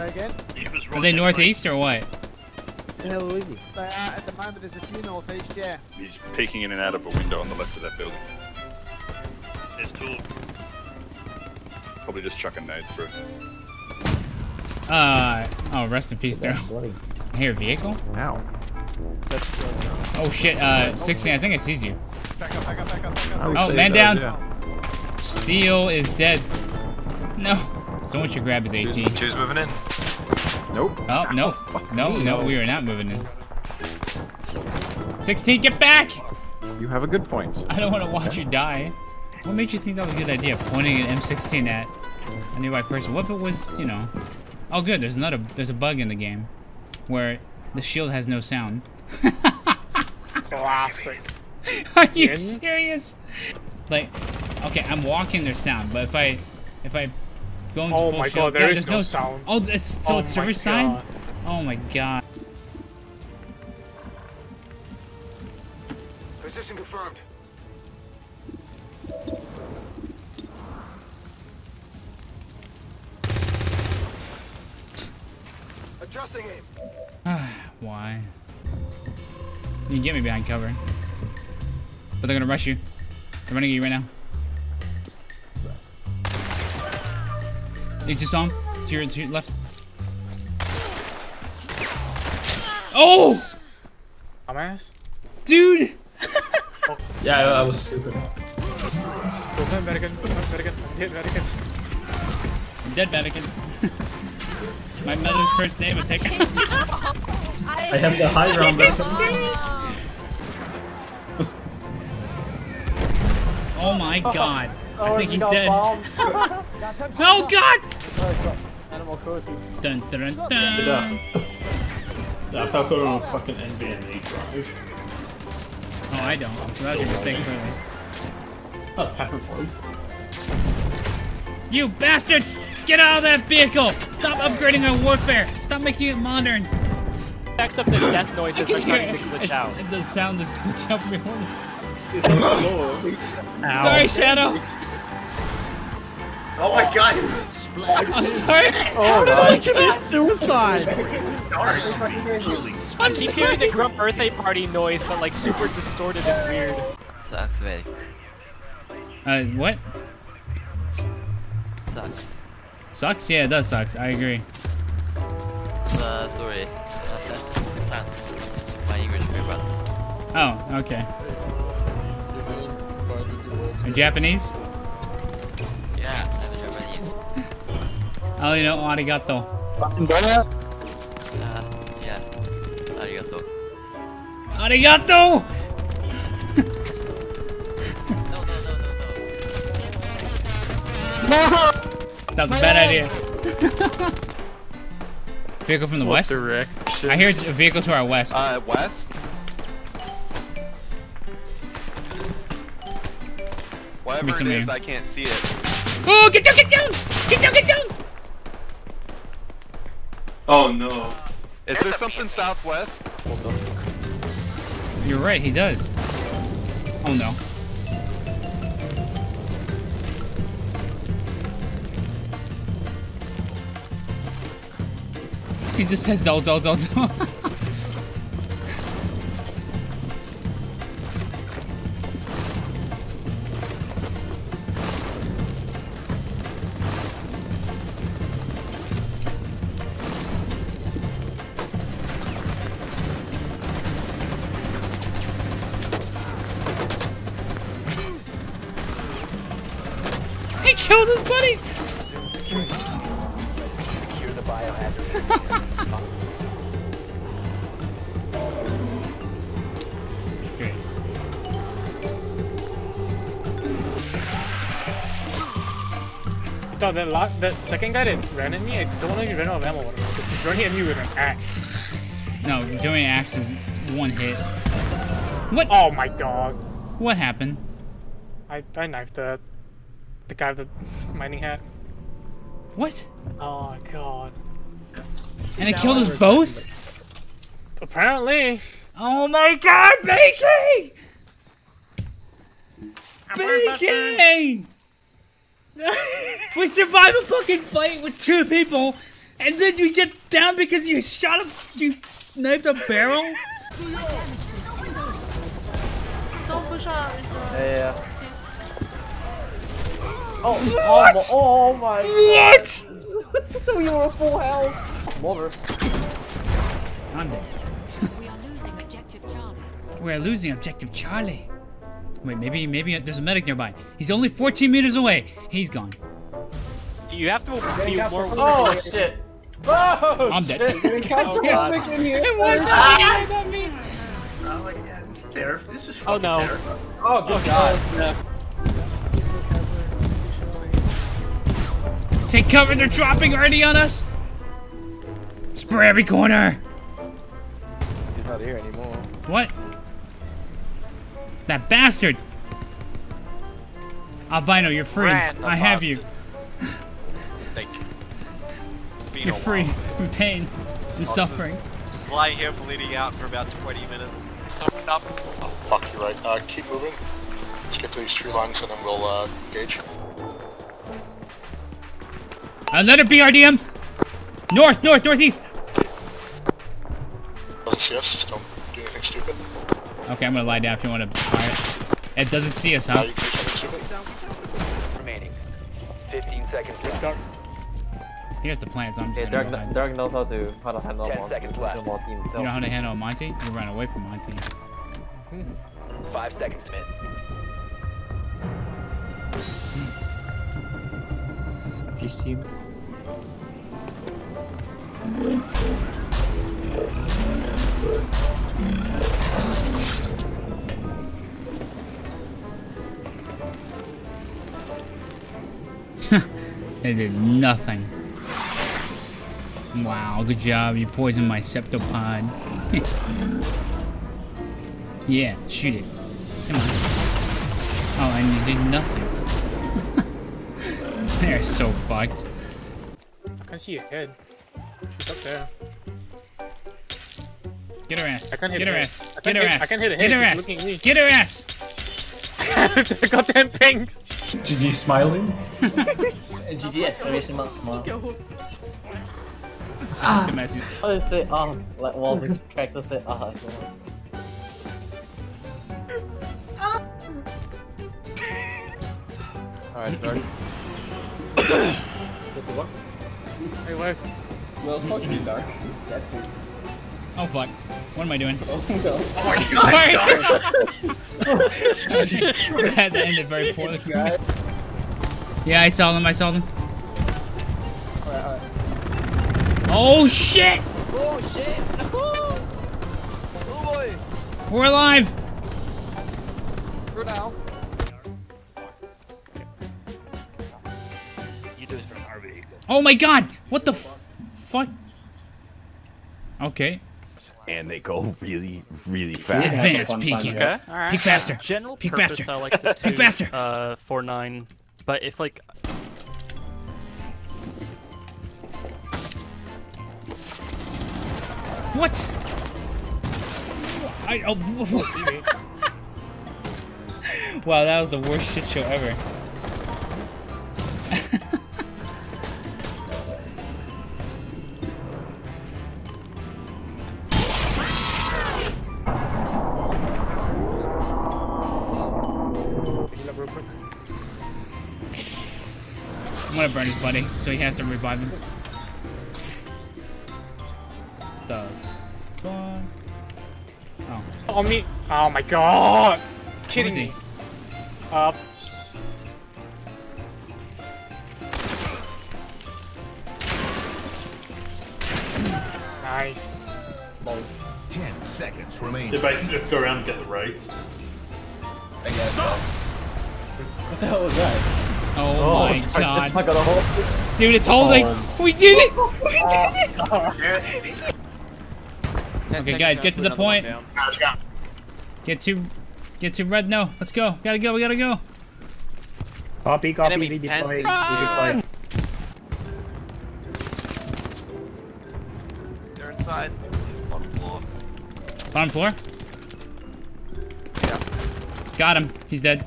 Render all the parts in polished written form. Say again? Are they northeast or what? The hell is he? They are at the moment. There's a few northeast, yeah. He's peeking in and out of a window on the left of that building. There's two. Probably just chucking nades through. Oh, rest in peace, Daryl. I hear a vehicle. Ow. Oh shit, 16, I think it sees you. Back up, back up, back up, back up. Oh, man down. Yeah. Steel is dead. No. Someone should grab his AT. Two's moving in. Nope. Oh, no. No, no, we are not moving in. 16, get back! You have a good point. I don't want to watch you die. What made you think that was a good idea, pointing an M16 at a nearby person? What if it was, you know... Oh good, there's another, there's a bug in the game where the shield has no sound. Classic. Are you serious? Like, okay, I'm walking there's sound, but if I go into full shield... Oh my god, there is no sound. Oh, it's server side? Oh my god. Position confirmed. Adjusting aim. Why? You can get me behind cover. But they're gonna rush you. They're running at you right now. You just saw him? To your left. Oh! I'm ass. Dude! Yeah, I was stupid. Dead mannequin. My mother's first name is taken. I have the high ground. Oh my god. I think he's dead. Oh god! Animal cruelty. Dun dun dun. That pepper on fucking NVMe drive. Oh, I don't. So that was your mistake, clearly. Oh, pepper form. You bastards! Get out of that vehicle! Stop upgrading our warfare! Stop making it modern! Backs up the death noises are starting to glitch out. The sound is glitching out from your horn. Sorry, Shadow! Oh my god! I'm sorry! Oh my god! Suicide! I keep hearing the Grump birthday party noise, but like super distorted and weird. Sucks, mate. What? Sucks. Sucks? Yeah, it does suck. I agree. Sorry. It sucks. My English very well. Oh, okay. In Japanese? Yeah, I'm Japanese. Oh, you know, arigato. Yeah, arigato. Arigato! No! That was a bad idea. Vehicle from the west? Direction? I hear a vehicle to our west. West? Whatever it is, I can't see it. Oh, get down, get down! Get down, get down! Oh no. Is there something southwest? You're right, he does. Oh no. He just said Zol Zol Zol Zol. He killed his buddy! Secure the biohazard. No, that second guy that ran at me, I don't know if he ran out of ammo or not, because he's running at me with an axe. No, doing an axe is one hit. What? Oh my god. What happened? I knifed the guy with the mining hat. What? Oh god. And it killed us both? Apparently. Oh my god, Baking! Baking! We survived a fucking fight with two people and then you get down because you shot him, you knifed a barrel? Don't push out. Yeah, yeah. Oh, what? Oh my God. What? We were full health. Mortars. We are losing objective Charlie. We are losing objective Charlie. Wait, maybe there's a medic nearby. He's only 14 meters away. He's gone. You have to open more. Oh shit! Oh, I'm dead. Oh, God. It was not on me. Oh my God, it's terrible. This is fucking terrible. Oh good God. Yeah. Take cover! They're dropping already on us. Spray every corner. He's not here anymore. What? That bastard! Albino, you're free. I have you. Thank you. You're free from pain and suffering. Just lying here bleeding out for about 20 minutes. Up. Oh, fuck, you're right. Keep moving. Let's get to these tree lines and then we'll engage. Another BRDM! North, north, northeast! Yes, don't do anything stupid. Okay, I'm gonna lie down if you want to fire. It doesn't see us, huh? Remaining. 15 seconds left. Here's the plans. I'm just gonna go Derek knows how to handle Monty. You know how to handle Monty? You run away from Monty. 5 seconds, man. You see me? They did nothing. Wow, good job. You poisoned my septopod. Yeah, shoot it. Come on. Oh, and you did nothing. They're so fucked. I can't see a head. She's up there. Get her ass. I can't hit her ass. Get her ass. I can't hit her head. Get her ass. Get her ass. Goddamn pinks. GG smiling. GG exclamation mark smile. Oh, that's it. Oh, like while we crack, that's it. Ah. Alright, sorry. What's the luck? Hey, where? Well, fuck you, Dark. That's it. Oh, fuck. What am I doing? Oh, no. Oh, sorry! Sorry. That ended very poorly for me. Yeah, I saw them, I saw them. Alright, alright. Oh, shit! Oh, shit! Oh, boy! We're alive! For now. Oh my God! What the fuck? Okay. And they go really, really fast. Advanced peeking. Okay. Right. Peek faster. General peek purpose, faster. I like the peek faster. 4-9. But if like. What? Wow, that was the worst shit show ever. I'm gonna burn his buddy, so he has to revive him. The fuck? Oh. Oh me! Oh my God! Kidding me! Up. Nice. 10 seconds remaining. If I can just go around and get the rights. I guess. What the hell was that? Oh my God. Dude, it's holding! We did it! We did it! Okay guys, get to the point. Get to red now. Let's go. Gotta go, we gotta go. Copy, we deploy. They're inside. Bottom floor. Bottom floor? Yeah. Got him. He's dead.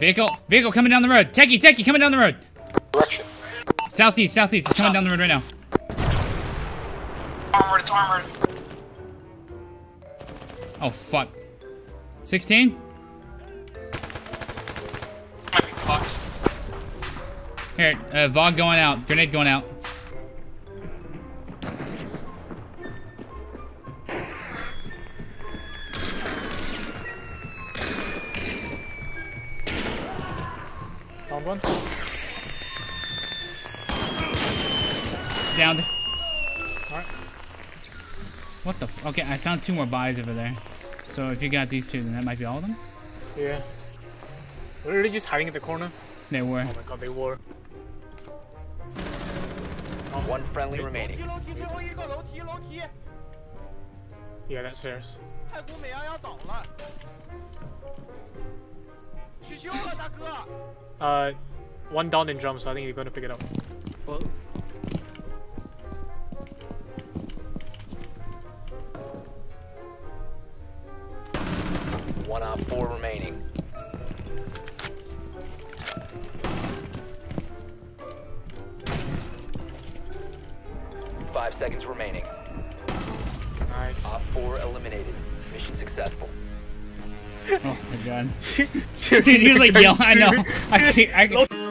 Vehicle coming down the road. Techie coming down the road. Direction. Southeast, southeast. It's coming down the road right now. Armored, it's armored. Oh, fuck. 16? Might be fucked. Here, VOG going out. Grenade going out. Down one. Downed. Alright. What the f- Okay, I found two more bodies over there. So if you got these two, then that might be all of them? Yeah. Were they just hiding at the corner? They were. Oh my god, they were. One friendly remaining. Yeah, that's theirs. One down in drum, so I think you're gonna pick it up. Well. One op four remaining. Five seconds remaining. Nice. Op four eliminated. Mission successful. Oh my god. Dude, he was like yelling. I know. I can't.